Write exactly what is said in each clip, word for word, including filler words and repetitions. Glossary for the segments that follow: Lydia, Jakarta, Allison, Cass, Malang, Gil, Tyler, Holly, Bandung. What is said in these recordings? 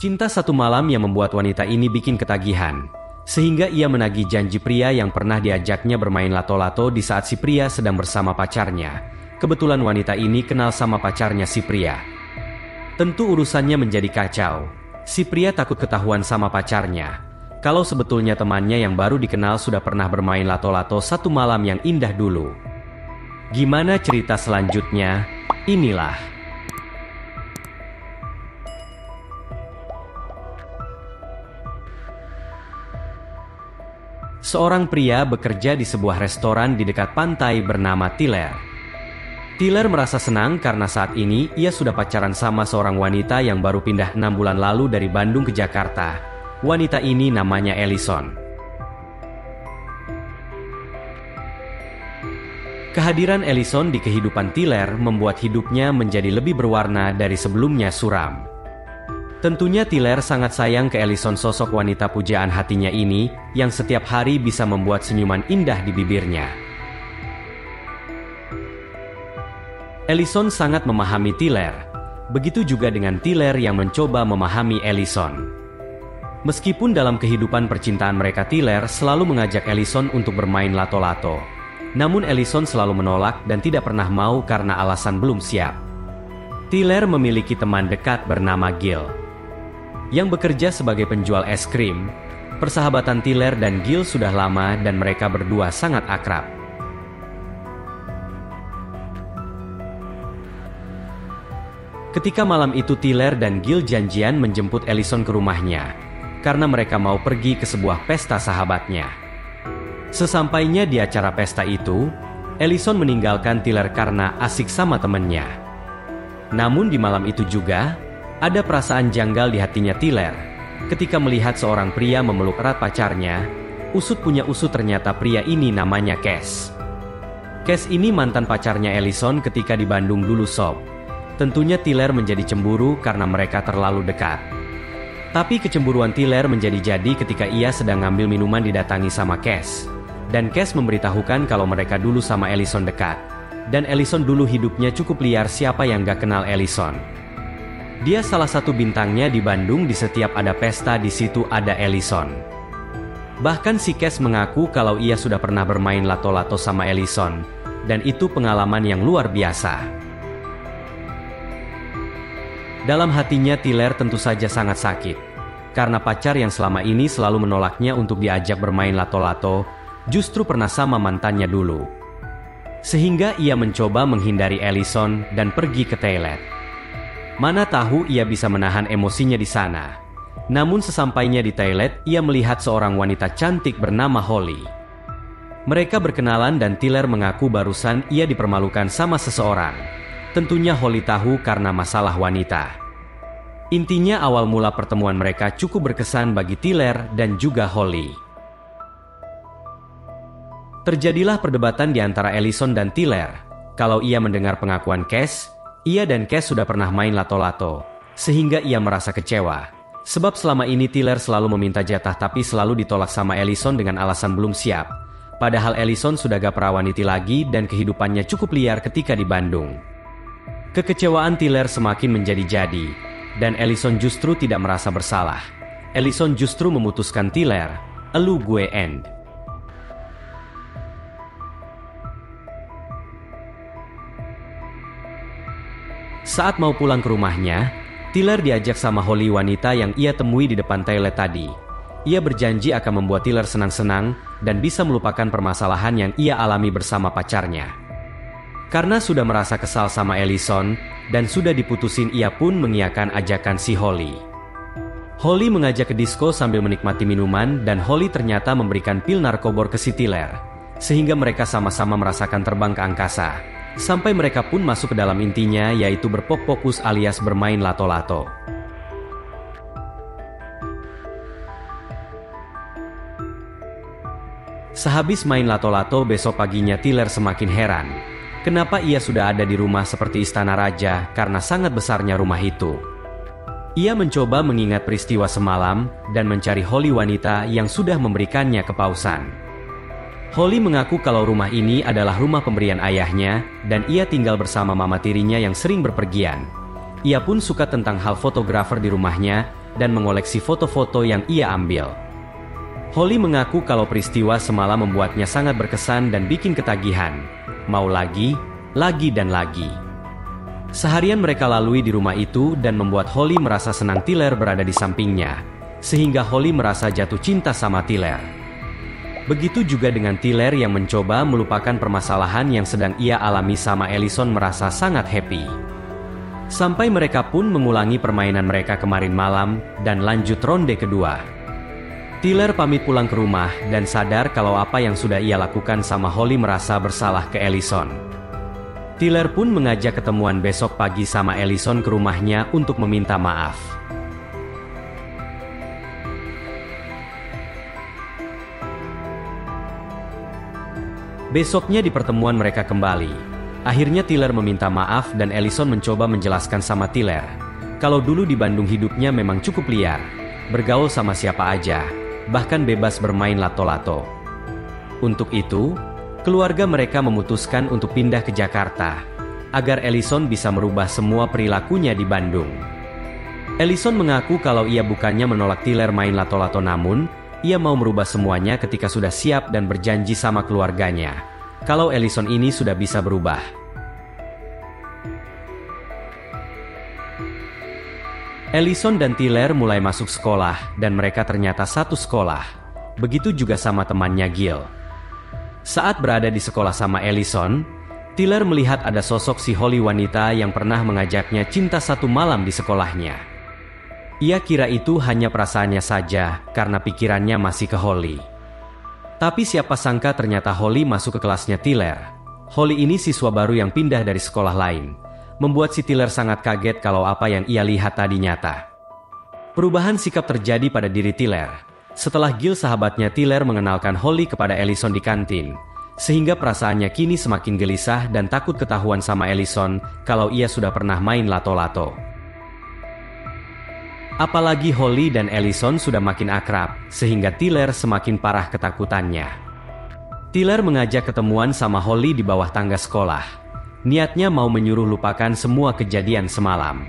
Cinta satu malam yang membuat wanita ini bikin ketagihan, sehingga ia menagih janji pria yang pernah diajaknya bermain lato-lato di saat si pria sedang bersama pacarnya. Kebetulan wanita ini kenal sama pacarnya si pria. Tentu urusannya menjadi kacau. Si pria takut ketahuan sama pacarnya kalau sebetulnya temannya yang baru dikenal sudah pernah bermain lato-lato satu malam yang indah dulu. Gimana cerita selanjutnya? Inilah. Seorang pria bekerja di sebuah restoran di dekat pantai bernama Tyler. Tyler merasa senang karena saat ini ia sudah pacaran sama seorang wanita yang baru pindah enam bulan lalu dari Bandung ke Jakarta. Wanita ini namanya Allison. Kehadiran Allison di kehidupan Tyler membuat hidupnya menjadi lebih berwarna dari sebelumnya suram. Tentunya Tyler sangat sayang ke Allison, sosok wanita pujaan hatinya ini yang setiap hari bisa membuat senyuman indah di bibirnya. Allison sangat memahami Tyler. Begitu juga dengan Tyler yang mencoba memahami Allison. Meskipun dalam kehidupan percintaan mereka Tyler selalu mengajak Allison untuk bermain lato-lato, namun Allison selalu menolak dan tidak pernah mau karena alasan belum siap. Tyler memiliki teman dekat bernama Gil, yang bekerja sebagai penjual es krim. Persahabatan Tyler dan Gil sudah lama dan mereka berdua sangat akrab. Ketika malam itu Tyler dan Gil janjian menjemput Allison ke rumahnya, karena mereka mau pergi ke sebuah pesta sahabatnya. Sesampainya di acara pesta itu, Allison meninggalkan Tyler karena asik sama temennya. Namun di malam itu juga, ada perasaan janggal di hatinya Tyler ketika melihat seorang pria memeluk erat pacarnya. Usut punya usut ternyata pria ini namanya Cass. Cass ini mantan pacarnya Allison ketika di Bandung dulu sob. Tentunya Tyler menjadi cemburu karena mereka terlalu dekat. Tapi kecemburuan Tyler menjadi-jadi ketika ia sedang ngambil minuman didatangi sama Cass. Dan Cass memberitahukan kalau mereka dulu sama Allison dekat. Dan Allison dulu hidupnya cukup liar, siapa yang gak kenal Allison. Dia salah satu bintangnya di Bandung, di setiap ada pesta di situ ada Allison. Bahkan si Cass mengaku kalau ia sudah pernah bermain lato-lato sama Allison. Dan itu pengalaman yang luar biasa. Dalam hatinya Tyler tentu saja sangat sakit. Karena pacar yang selama ini selalu menolaknya untuk diajak bermain lato-lato, justru pernah sama mantannya dulu. Sehingga ia mencoba menghindari Allison dan pergi ke toilet. Mana tahu ia bisa menahan emosinya di sana. Namun sesampainya di toilet, ia melihat seorang wanita cantik bernama Holly. Mereka berkenalan dan Tyler mengaku barusan ia dipermalukan sama seseorang. Tentunya Holly tahu karena masalah wanita. Intinya awal mula pertemuan mereka cukup berkesan bagi Tyler dan juga Holly. Terjadilah perdebatan di antara Allison dan Tyler. Kalau ia mendengar pengakuan Cass, ia dan Cass sudah pernah main lato-lato, sehingga ia merasa kecewa. Sebab selama ini Tyler selalu meminta jatah tapi selalu ditolak sama Allison dengan alasan belum siap. Padahal Allison sudah gak perawaniti lagi dan kehidupannya cukup liar ketika di Bandung. Kekecewaan Tyler semakin menjadi-jadi. Dan Allison justru tidak merasa bersalah. Allison justru memutuskan Tyler, elu gue end. Saat mau pulang ke rumahnya, Tyler diajak sama Holly, wanita yang ia temui di depan toilet tadi. Ia berjanji akan membuat Tyler senang-senang dan bisa melupakan permasalahan yang ia alami bersama pacarnya. Karena sudah merasa kesal sama Allison, dan sudah diputusin, ia pun mengiyakan ajakan si Holly. Holly mengajak ke disko sambil menikmati minuman dan Holly ternyata memberikan pil narkobor ke si Tyler. Sehingga mereka sama-sama merasakan terbang ke angkasa. Sampai mereka pun masuk ke dalam intinya, yaitu berpok-pokus alias bermain lato-lato. Sehabis main lato-lato besok paginya Tyler semakin heran. Kenapa ia sudah ada di rumah seperti istana raja karena sangat besarnya rumah itu. Ia mencoba mengingat peristiwa semalam dan mencari Holly, wanita yang sudah memberikannya kepausan. Holly mengaku kalau rumah ini adalah rumah pemberian ayahnya dan ia tinggal bersama mama tirinya yang sering berpergian. Ia pun suka tentang hal fotografer di rumahnya dan mengoleksi foto-foto yang ia ambil. Holly mengaku kalau peristiwa semalam membuatnya sangat berkesan dan bikin ketagihan. Mau lagi, lagi dan lagi. Seharian mereka lalui di rumah itu dan membuat Holly merasa senang Tyler berada di sampingnya, sehingga Holly merasa jatuh cinta sama Tyler. Begitu juga dengan Tyler yang mencoba melupakan permasalahan yang sedang ia alami sama Allison, merasa sangat happy. Sampai mereka pun mengulangi permainan mereka kemarin malam dan lanjut ronde kedua. Tyler pamit pulang ke rumah dan sadar kalau apa yang sudah ia lakukan sama Holly, merasa bersalah ke Allison. Tyler pun mengajak ketemuan besok pagi sama Allison ke rumahnya untuk meminta maaf. Besoknya di pertemuan mereka kembali. Akhirnya Tyler meminta maaf dan Allison mencoba menjelaskan sama Tyler kalau dulu di Bandung hidupnya memang cukup liar, bergaul sama siapa aja, bahkan bebas bermain lato-lato. Untuk itu, keluarga mereka memutuskan untuk pindah ke Jakarta, agar Allison bisa merubah semua perilakunya di Bandung. Allison mengaku kalau ia bukannya menolak Tyler main lato-lato, namun ia mau merubah semuanya ketika sudah siap dan berjanji sama keluarganya kalau Allison ini sudah bisa berubah. Allison dan Tyler mulai masuk sekolah dan mereka ternyata satu sekolah. Begitu juga sama temannya Gil. Saat berada di sekolah sama Allison, Tyler melihat ada sosok si Holly, wanita yang pernah mengajaknya cinta satu malam di sekolahnya. Ia kira itu hanya perasaannya saja karena pikirannya masih ke Holly. Tapi siapa sangka ternyata Holly masuk ke kelasnya Tyler. Holly ini siswa baru yang pindah dari sekolah lain, membuat si Tyler sangat kaget kalau apa yang ia lihat tadi nyata. Perubahan sikap terjadi pada diri Tyler setelah Gil, sahabatnya Tyler, mengenalkan Holly kepada Allison di kantin, sehingga perasaannya kini semakin gelisah dan takut ketahuan sama Allison kalau ia sudah pernah main lato-lato. Apalagi Holly dan Allison sudah makin akrab, sehingga Tyler semakin parah ketakutannya. Tyler mengajak ketemuan sama Holly di bawah tangga sekolah. Niatnya mau menyuruh lupakan semua kejadian semalam.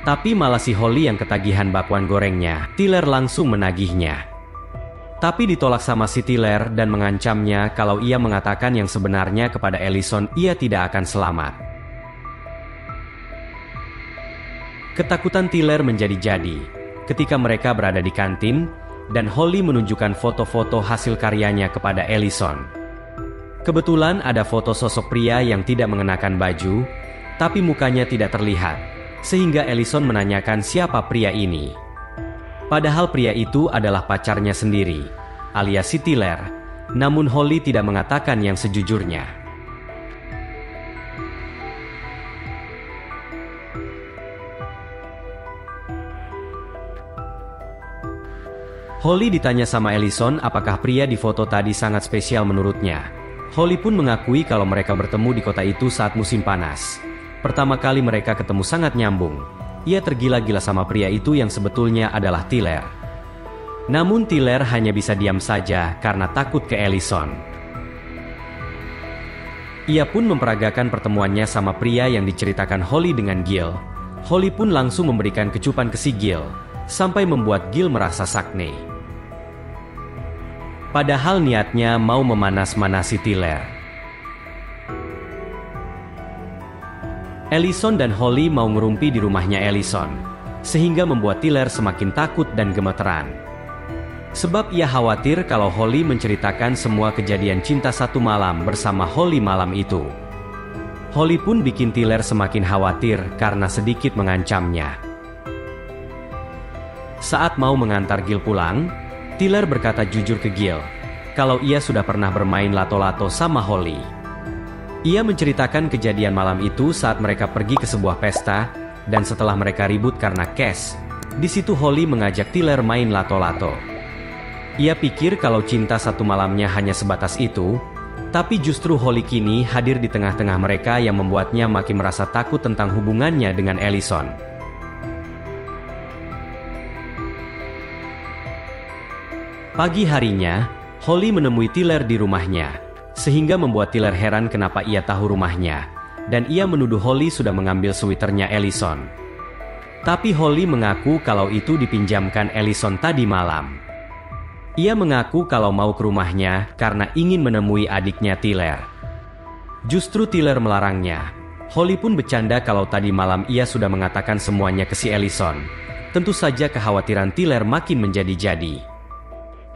Tapi malah si Holly yang ketagihan bakwan gorengnya, Tyler langsung menagihnya. Tapi ditolak sama si Tyler dan mengancamnya kalau ia mengatakan yang sebenarnya kepada Allison, ia tidak akan selamat. Ketakutan Tyler menjadi-jadi ketika mereka berada di kantin dan Holly menunjukkan foto-foto hasil karyanya kepada Allison. Kebetulan ada foto sosok pria yang tidak mengenakan baju, tapi mukanya tidak terlihat, sehingga Allison menanyakan siapa pria ini. Padahal pria itu adalah pacarnya sendiri, alias si Tyler, namun Holly tidak mengatakan yang sejujurnya. Holly ditanya sama Allison apakah pria di foto tadi sangat spesial menurutnya. Holly pun mengakui kalau mereka bertemu di kota itu saat musim panas. Pertama kali mereka ketemu sangat nyambung. Ia tergila-gila sama pria itu yang sebetulnya adalah Tyler. Namun Tyler hanya bisa diam saja karena takut ke Allison. Ia pun memperagakan pertemuannya sama pria yang diceritakan Holly dengan Gil. Holly pun langsung memberikan kecupan ke si Gil, sampai membuat Gil merasa sakne. Padahal niatnya mau memanas-manasi Tyler. Allison dan Holly mau ngerumpi di rumahnya Allison, sehingga membuat Tyler semakin takut dan gemeteran. Sebab ia khawatir kalau Holly menceritakan semua kejadian cinta satu malam bersama Holly malam itu. Holly pun bikin Tyler semakin khawatir karena sedikit mengancamnya. Saat mau mengantar Gil pulang, Tyler berkata jujur ke Gil kalau ia sudah pernah bermain lato-lato sama Holly. Ia menceritakan kejadian malam itu saat mereka pergi ke sebuah pesta dan setelah mereka ribut karena Cass. Di situ Holly mengajak Tyler main lato-lato. Ia pikir kalau cinta satu malamnya hanya sebatas itu, tapi justru Holly kini hadir di tengah-tengah mereka yang membuatnya makin merasa takut tentang hubungannya dengan Allison. Pagi harinya, Holly menemui Tyler di rumahnya, sehingga membuat Tyler heran kenapa ia tahu rumahnya, dan ia menuduh Holly sudah mengambil sweaternya Allison. Tapi Holly mengaku kalau itu dipinjamkan Allison tadi malam. Ia mengaku kalau mau ke rumahnya karena ingin menemui adiknya Tyler. Justru Tyler melarangnya. Holly pun bercanda kalau tadi malam ia sudah mengatakan semuanya ke si Allison. Tentu saja kekhawatiran Tyler makin menjadi-jadi.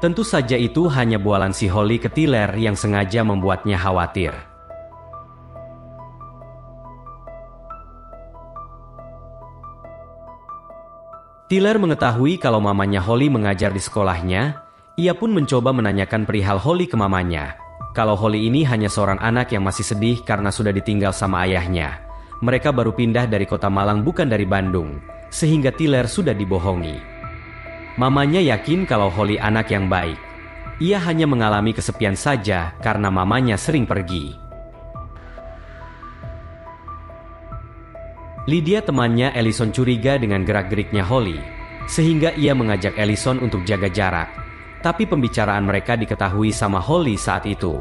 Tentu saja itu hanya bualan si Holly ke Tyler yang sengaja membuatnya khawatir. Tyler mengetahui kalau mamanya Holly mengajar di sekolahnya, ia pun mencoba menanyakan perihal Holly ke mamanya. Kalau Holly ini hanya seorang anak yang masih sedih karena sudah ditinggal sama ayahnya. Mereka baru pindah dari kota Malang bukan dari Bandung, sehingga Tyler sudah dibohongi. Mamanya yakin kalau Holly anak yang baik. Ia hanya mengalami kesepian saja karena mamanya sering pergi. Lydia temannya Allison curiga dengan gerak-geriknya Holly, sehingga ia mengajak Allison untuk jaga jarak. Tapi pembicaraan mereka diketahui sama Holly saat itu.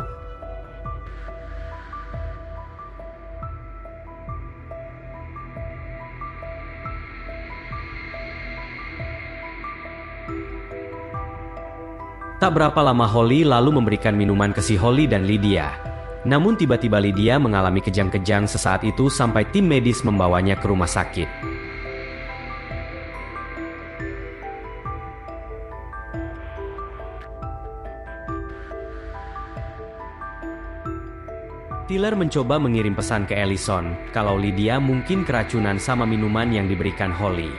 Tak berapa lama Holly lalu memberikan minuman ke si Holly dan Lydia. Namun tiba-tiba Lydia mengalami kejang-kejang sesaat itu sampai tim medis membawanya ke rumah sakit. Tyler mencoba mengirim pesan ke Allison kalau Lydia mungkin keracunan sama minuman yang diberikan Holly.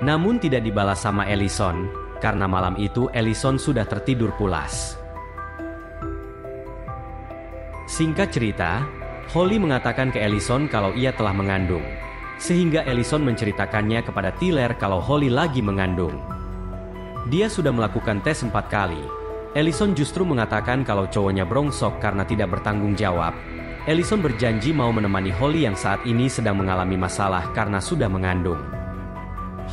Namun tidak dibalas sama Allison karena malam itu Allison sudah tertidur pulas. Singkat cerita, Holly mengatakan ke Allison kalau ia telah mengandung, sehingga Allison menceritakannya kepada Tyler kalau Holly lagi mengandung. Dia sudah melakukan tes empat kali. Allison justru mengatakan kalau cowoknya brongsok karena tidak bertanggung jawab. Allison berjanji mau menemani Holly yang saat ini sedang mengalami masalah karena sudah mengandung.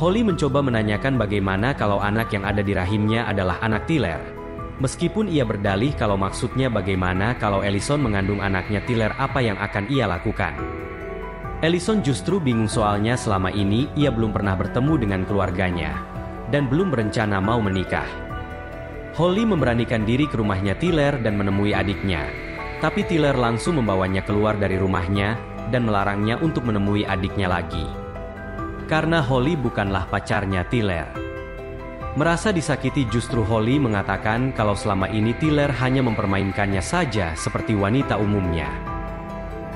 Holly mencoba menanyakan bagaimana kalau anak yang ada di rahimnya adalah anak Tyler. Meskipun ia berdalih kalau maksudnya bagaimana kalau Allison mengandung anaknya Tyler apa yang akan ia lakukan. Allison justru bingung soalnya selama ini ia belum pernah bertemu dengan keluarganya dan belum berencana mau menikah. Holly memberanikan diri ke rumahnya Tyler dan menemui adiknya. Tapi Tyler langsung membawanya keluar dari rumahnya dan melarangnya untuk menemui adiknya lagi. Karena Holly bukanlah pacarnya Tyler. Merasa disakiti justru Holly mengatakan kalau selama ini Tyler hanya mempermainkannya saja seperti wanita umumnya.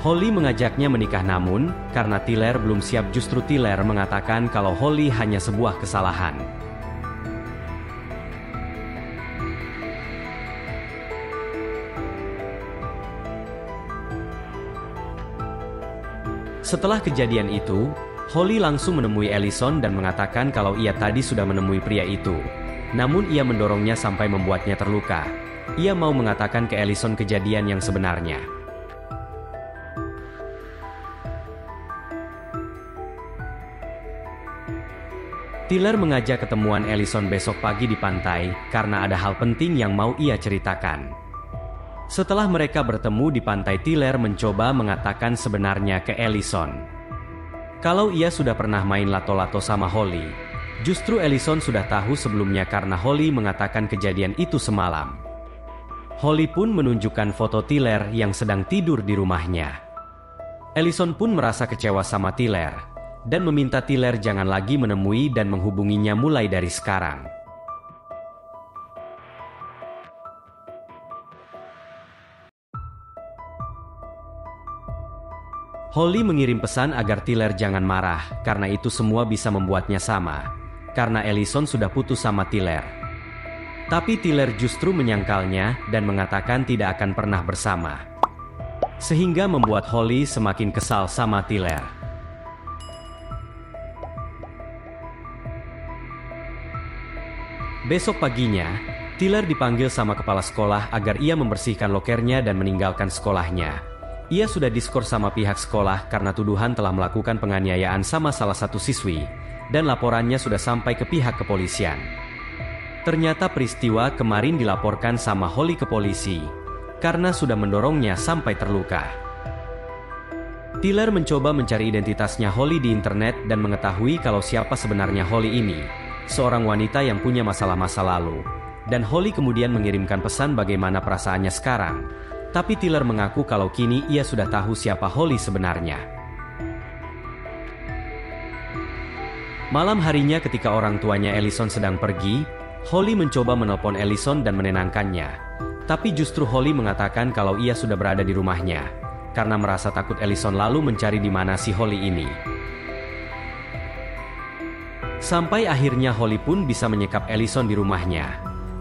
Holly mengajaknya menikah namun, karena Tyler belum siap justru Tyler mengatakan kalau Holly hanya sebuah kesalahan. Setelah kejadian itu, Holly langsung menemui Allison dan mengatakan kalau ia tadi sudah menemui pria itu. Namun ia mendorongnya sampai membuatnya terluka. Ia mau mengatakan ke Allison kejadian yang sebenarnya. Tyler mengajak ketemuan Allison besok pagi di pantai karena ada hal penting yang mau ia ceritakan. Setelah mereka bertemu di pantai, Tyler mencoba mengatakan sebenarnya ke Allison. Kalau ia sudah pernah main lato-lato sama Holly, justru Allison sudah tahu sebelumnya karena Holly mengatakan kejadian itu semalam. Holly pun menunjukkan foto Tyler yang sedang tidur di rumahnya. Allison pun merasa kecewa sama Tyler, dan meminta Tyler jangan lagi menemui dan menghubunginya mulai dari sekarang. Holly mengirim pesan agar Tyler jangan marah, karena itu semua bisa membuatnya sama, karena Allison sudah putus sama Tyler. Tapi Tyler justru menyangkalnya dan mengatakan tidak akan pernah bersama. Sehingga membuat Holly semakin kesal sama Tyler. Besok paginya, Tyler dipanggil sama kepala sekolah agar ia membersihkan lokernya dan meninggalkan sekolahnya. Ia sudah diskor sama pihak sekolah karena tuduhan telah melakukan penganiayaan sama salah satu siswi, dan laporannya sudah sampai ke pihak kepolisian. Ternyata peristiwa kemarin dilaporkan sama Holly ke polisi, karena sudah mendorongnya sampai terluka. Tyler mencoba mencari identitasnya Holly di internet dan mengetahui kalau siapa sebenarnya Holly ini, seorang wanita yang punya masalah masa lalu. Dan Holly kemudian mengirimkan pesan bagaimana perasaannya sekarang. Tapi Tyler mengaku kalau kini ia sudah tahu siapa Holly sebenarnya. Malam harinya ketika orang tuanya Allison sedang pergi, Holly mencoba menelpon Allison dan menenangkannya. Tapi justru Holly mengatakan kalau ia sudah berada di rumahnya. Karena merasa takut, Allison lalu mencari di mana si Holly ini. Sampai akhirnya Holly pun bisa menyekap Allison di rumahnya.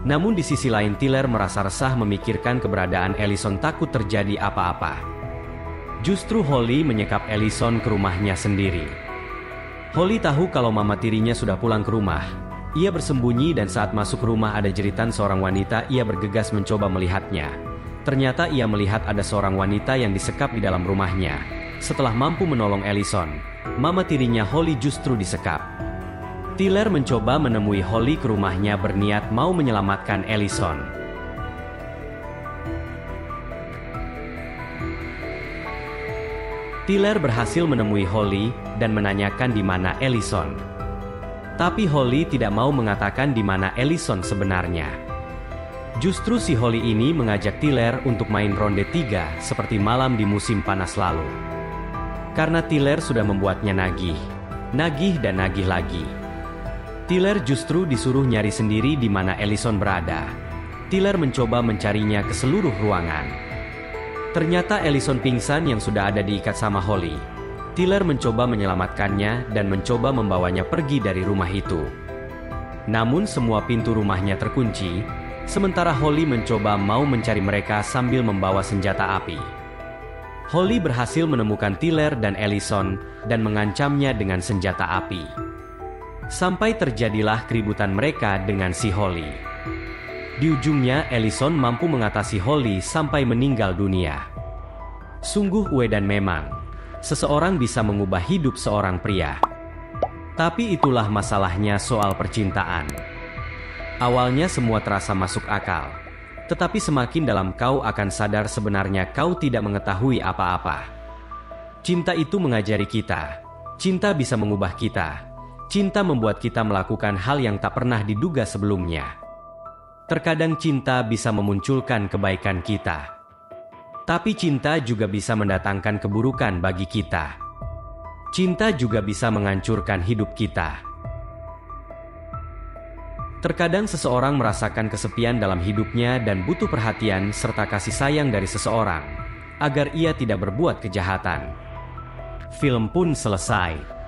Namun di sisi lain Tyler merasa resah memikirkan keberadaan Allison, takut terjadi apa-apa. Justru Holly menyekap Allison ke rumahnya sendiri. Holly tahu kalau mama tirinya sudah pulang ke rumah. Ia bersembunyi dan saat masuk rumah ada jeritan seorang wanita, ia bergegas mencoba melihatnya. Ternyata ia melihat ada seorang wanita yang disekap di dalam rumahnya. Setelah mampu menolong Allison, mama tirinya Holly justru disekap. Tyler mencoba menemui Holly ke rumahnya berniat mau menyelamatkan Allison. Tyler berhasil menemui Holly dan menanyakan di mana Allison. Tapi Holly tidak mau mengatakan di mana Allison sebenarnya. Justru si Holly ini mengajak Tyler untuk main ronde tiga seperti malam di musim panas lalu. Karena Tyler sudah membuatnya nagih, nagih dan nagih lagi. Tyler justru disuruh nyari sendiri di mana Allison berada. Tyler mencoba mencarinya ke seluruh ruangan. Ternyata Allison pingsan yang sudah ada diikat sama Holly. Tyler mencoba menyelamatkannya dan mencoba membawanya pergi dari rumah itu. Namun semua pintu rumahnya terkunci. Sementara Holly mencoba mau mencari mereka sambil membawa senjata api. Holly berhasil menemukan Tyler dan Allison dan mengancamnya dengan senjata api. Sampai terjadilah keributan mereka dengan si Holly. Di ujungnya Allison mampu mengatasi Holly sampai meninggal dunia. Sungguh dan memang, seseorang bisa mengubah hidup seorang pria. Tapi itulah masalahnya soal percintaan. Awalnya semua terasa masuk akal, tetapi semakin dalam kau akan sadar sebenarnya kau tidak mengetahui apa-apa. Cinta itu mengajari kita, cinta bisa mengubah kita, cinta membuat kita melakukan hal yang tak pernah diduga sebelumnya. Terkadang cinta bisa memunculkan kebaikan kita, tapi cinta juga bisa mendatangkan keburukan bagi kita. Cinta juga bisa menghancurkan hidup kita. Terkadang seseorang merasakan kesepian dalam hidupnya dan butuh perhatian serta kasih sayang dari seseorang agar ia tidak berbuat kejahatan. Film pun selesai.